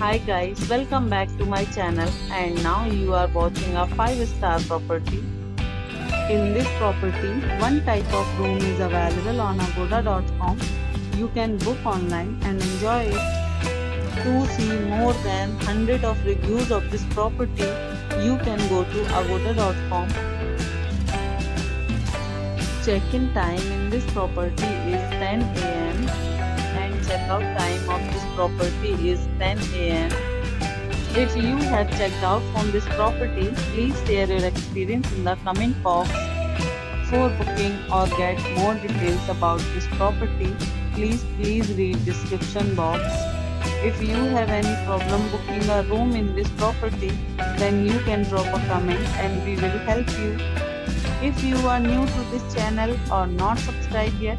Hi guys, welcome back to my channel, and now you are watching a 5-star property. In this property, one type of room is available on agoda.com. You can book online and enjoy it. To see more than 100 of reviews of this property, you can go to agoda.com. Check-in time in this property is 10 a.m. and check-out time of this property is 10 a.m. If you have checked out from this property, please share your experience in the comment box. For booking or get more details about this property, please read description box. If you have any problem booking a room in this property, then you can drop a comment and we will help you. If you are new to this channel or not subscribed yet,